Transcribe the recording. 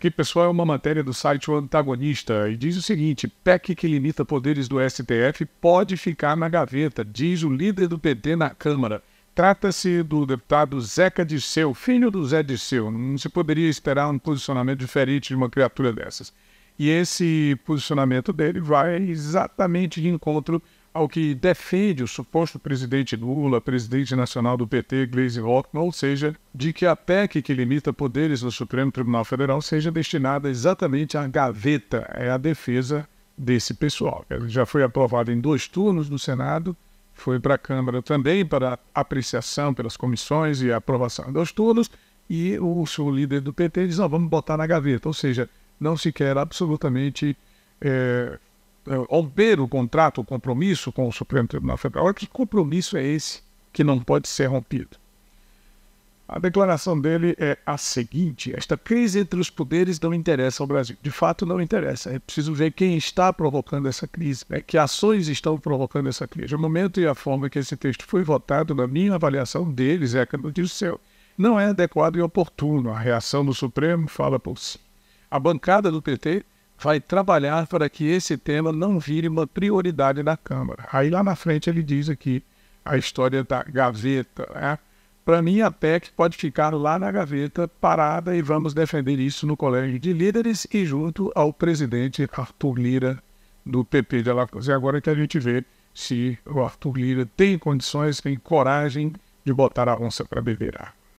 Aqui, pessoal, é uma matéria do site O Antagonista e diz o seguinte: PEC que limita poderes do STF pode ficar na gaveta, diz o líder do PT na Câmara. Trata-se do deputado Zeca Dirceu, filho do Zé Dirceu. Não se poderia esperar um posicionamento diferente de uma criatura dessas. E esse posicionamento dele vai exatamente de encontro ao que defende o suposto presidente Lula, presidente nacional do PT, Gleisi Hoffmann, ou seja, de que a PEC que limita poderes do Supremo Tribunal Federal seja destinada exatamente à gaveta. É a defesa desse pessoal. Ela já foi aprovada em 2 turnos no Senado, foi para a Câmara também para apreciação pelas comissões e aprovação em 2 turnos, e o seu líder do PT diz: "Não, vamos botar na gaveta", ou seja, não se quer absolutamente romper o contrato, o compromisso com o Supremo Tribunal Federal. Que compromisso é esse que não pode ser rompido? A declaração dele é a seguinte: esta crise entre os poderes não interessa ao Brasil. De fato, não interessa. É preciso ver quem está provocando essa crise, né? Que ações estão provocando essa crise. O momento e a forma que esse texto foi votado, na minha avaliação deles, é como diz o seu, não é adequado e oportuno. A reação do Supremo fala por si. A bancada do PT vai trabalhar para que esse tema não vire uma prioridade na Câmara. Aí lá na frente ele diz aqui a história da gaveta, né? Para mim, a PEC pode ficar lá na gaveta, parada, e vamos defender isso no Colégio de Líderes e junto ao presidente Arthur Lira, do PP de Alagoas. E agora é que a gente vê se o Arthur Lira tem condições, tem coragem de botar a onça para beber água.